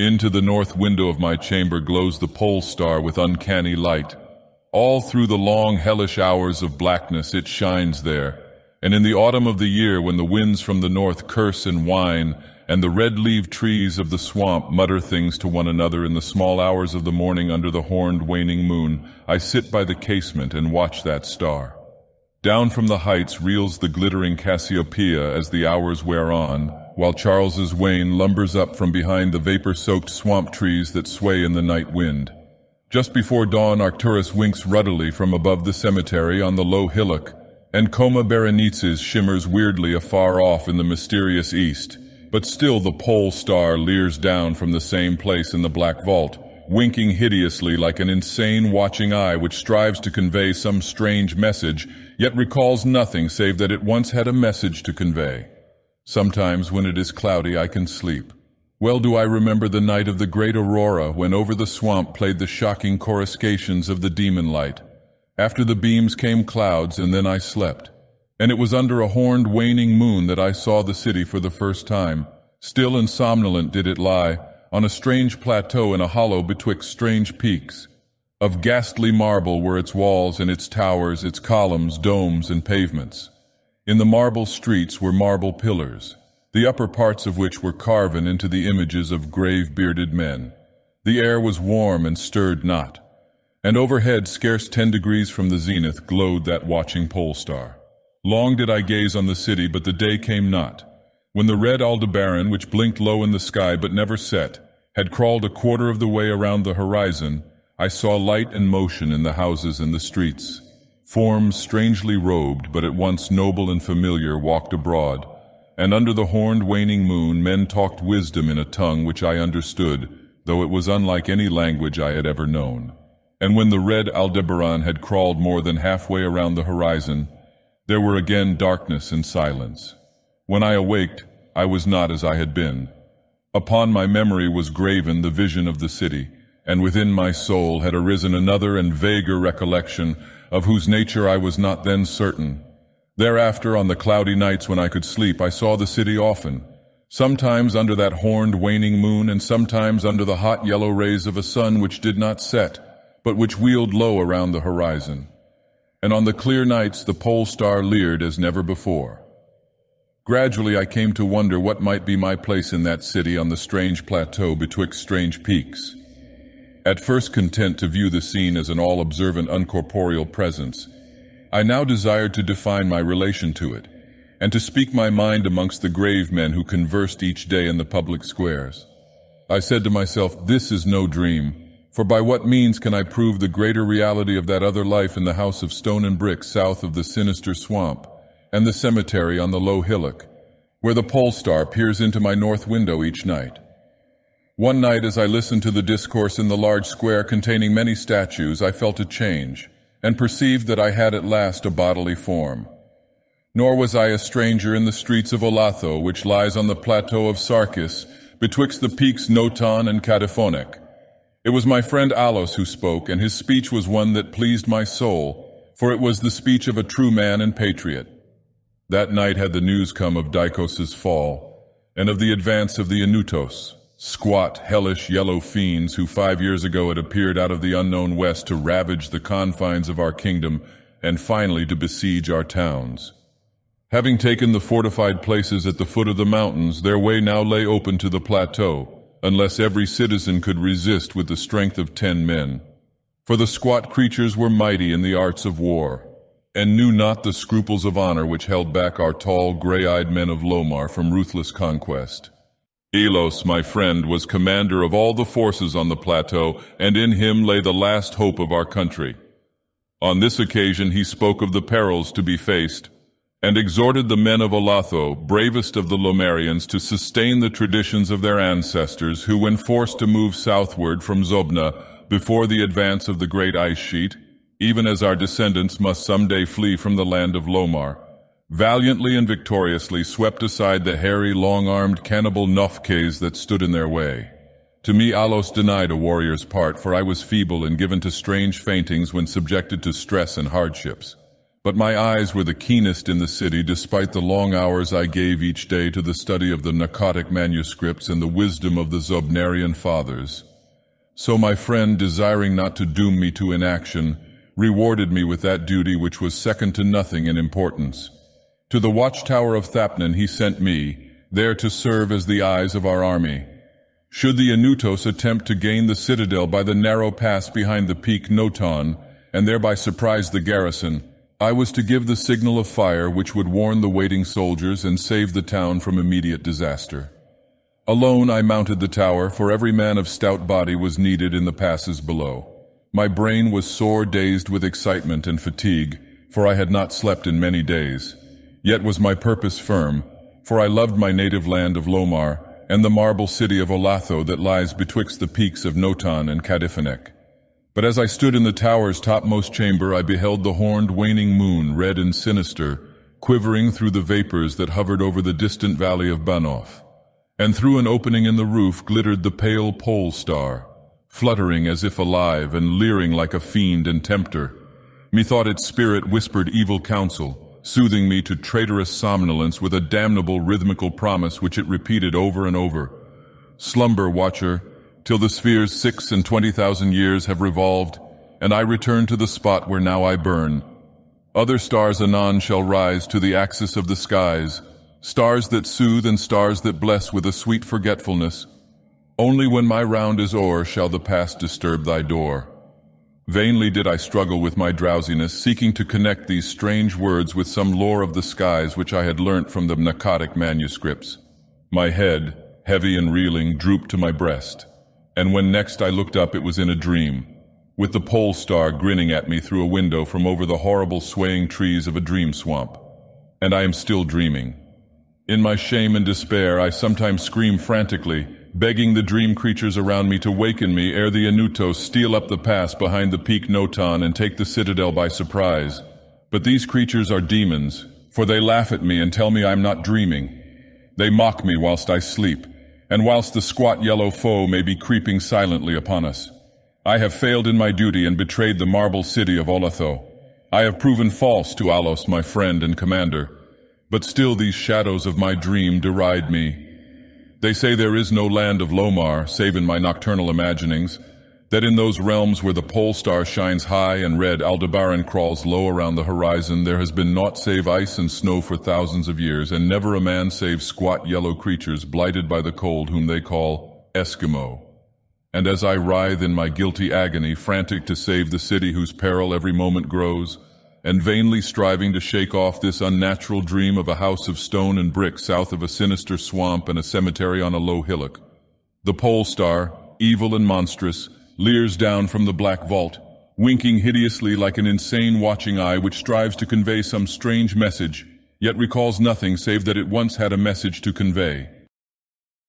Into the north window of my chamber glows the pole star with uncanny light. All through the long hellish hours of blackness it shines there, and in the autumn of the year when the winds from the north curse and whine, and the red-leaved trees of the swamp mutter things to one another in the small hours of the morning under the horned waning moon, I sit by the casement and watch that star. Down from the heights reels the glittering Cassiopeia as the hours wear on, while Charles's Wayne lumbers up from behind the vapor-soaked swamp trees that sway in the night wind. Just before dawn Arcturus winks ruddily from above the cemetery on the low hillock, and Coma Berenice shimmers weirdly afar off in the mysterious east, but still the pole star leers down from the same place in the black vault, winking hideously like an insane watching eye which strives to convey some strange message, yet recalls nothing save that it once had a message to convey. Sometimes when it is cloudy I can sleep. Well do I remember the night of the great aurora when over the swamp played the shocking coruscations of the demon light. After the beams came clouds and then I slept. And it was under a horned waning moon that I saw the city for the first time. Still and somnolent did it lie, on a strange plateau in a hollow betwixt strange peaks. Of ghastly marble were its walls and its towers, its columns, domes, and pavements. In the marble streets were marble pillars, the upper parts of which were carven into the images of grave-bearded men. The air was warm and stirred not, and overhead, scarce 10 degrees from the zenith, glowed that watching pole star. Long did I gaze on the city, but the day came not. When the red Aldebaran, which blinked low in the sky but never set, had crawled a quarter of the way around the horizon, I saw light and motion in the houses and the streets. Forms strangely robed, but at once noble and familiar, walked abroad, and under the horned waning moon men talked wisdom in a tongue which I understood, though it was unlike any language I had ever known. And when the red Aldebaran had crawled more than halfway around the horizon, there were again darkness and silence. When I awaked, I was not as I had been. Upon my memory was graven the vision of the city, and within my soul had arisen another and vaguer recollection, of whose nature I was not then certain. Thereafter, on the cloudy nights when I could sleep, I saw the city often, sometimes under that horned waning moon, and sometimes under the hot yellow rays of a sun which did not set, but which wheeled low around the horizon. And on the clear nights the pole star leered as never before. Gradually I came to wonder what might be my place in that city on the strange plateau betwixt strange peaks. At first content to view the scene as an all-observant uncorporeal presence, I now desired to define my relation to it, and to speak my mind amongst the grave men who conversed each day in the public squares. I said to myself, this is no dream, for by what means can I prove the greater reality of that other life in the house of stone and brick south of the sinister swamp, and the cemetery on the low hillock, where the pole star peers into my north window each night? One night, as I listened to the discourse in the large square containing many statues, I felt a change, and perceived that I had at last a bodily form. Nor was I a stranger in the streets of Olathoë, which lies on the plateau of Sarkis, betwixt the peaks Notan and Cataphonic. It was my friend Alos who spoke, and his speech was one that pleased my soul, for it was the speech of a true man and patriot. That night had the news come of Dikos' fall, and of the advance of the Inutos, squat, hellish, yellow fiends who 5 years ago had appeared out of the unknown west to ravage the confines of our kingdom and finally to besiege our towns. Having taken the fortified places at the foot of the mountains, their way now lay open to the plateau, unless every citizen could resist with the strength of 10 men. For the squat creatures were mighty in the arts of war, and knew not the scruples of honor which held back our tall, gray-eyed men of Lomar from ruthless conquest. Alos, my friend, was commander of all the forces on the plateau, and in him lay the last hope of our country. On this occasion he spoke of the perils to be faced, and exhorted the men of Olathoë, bravest of the Lomarians, to sustain the traditions of their ancestors, who, when forced to move southward from Zobna before the advance of the great ice sheet, even as our descendants must someday flee from the land of Lomar, valiantly and victoriously swept aside the hairy, long-armed cannibal Nofkes that stood in their way. To me Alos denied a warrior's part, for I was feeble and given to strange faintings when subjected to stress and hardships. But my eyes were the keenest in the city, despite the long hours I gave each day to the study of the narcotic manuscripts and the wisdom of the Zobnerian fathers. So my friend, desiring not to doom me to inaction, rewarded me with that duty which was second to nothing in importance. To the watchtower of Thapnan he sent me, there to serve as the eyes of our army. Should the Inutos attempt to gain the citadel by the narrow pass behind the peak Notan, and thereby surprise the garrison, I was to give the signal of fire which would warn the waiting soldiers and save the town from immediate disaster. Alone I mounted the tower, for every man of stout body was needed in the passes below. My brain was sore dazed with excitement and fatigue, for I had not slept in many days. Yet was my purpose firm, for I loved my native land of Lomar and the marble city of Olathoë that lies betwixt the peaks of Notan and Kadifenec. But as I stood in the tower's topmost chamber, I beheld the horned waning moon, red and sinister, quivering through the vapors that hovered over the distant valley of Banoff. And through an opening in the roof glittered the pale pole star, fluttering as if alive and leering like a fiend and tempter. Methought its spirit whispered evil counsel, soothing me to traitorous somnolence with a damnable rhythmical promise which it repeated over and over. Slumber, watcher, till the sphere's 6 and 20,000 years have revolved, and I return to the spot where now I burn. Other stars anon shall rise to the axis of the skies, stars that soothe and stars that bless with a sweet forgetfulness. Only when my round is o'er shall the past disturb thy door. Vainly did I struggle with my drowsiness, seeking to connect these strange words with some lore of the skies which I had learnt from the narcotic manuscripts. My head, heavy and reeling, drooped to my breast. And when next I looked up, it was in a dream, with the pole star grinning at me through a window from over the horrible swaying trees of a dream swamp. And I am still dreaming. In my shame and despair, I sometimes scream frantically, begging the dream creatures around me to waken me ere the Inutos steal up the pass behind the peak Notan and take the citadel by surprise. But these creatures are demons, for they laugh at me and tell me I am not dreaming. They mock me whilst I sleep, and whilst the squat yellow foe may be creeping silently upon us. I have failed in my duty and betrayed the marble city of Olathoë. I have proven false to Alos, my friend and commander. But still these shadows of my dream deride me. They say there is no land of Lomar, save in my nocturnal imaginings, that in those realms where the pole star shines high and red Aldebaran crawls low around the horizon, there has been naught save ice and snow for thousands of years, and never a man save squat yellow creatures blighted by the cold whom they call Eskimo. And as I writhe in my guilty agony, frantic to save the city whose peril every moment grows, and vainly striving to shake off this unnatural dream of a house of stone and brick south of a sinister swamp and a cemetery on a low hillock, the pole star, evil and monstrous, leers down from the black vault, winking hideously like an insane watching eye which strives to convey some strange message, yet recalls nothing save that it once had a message to convey.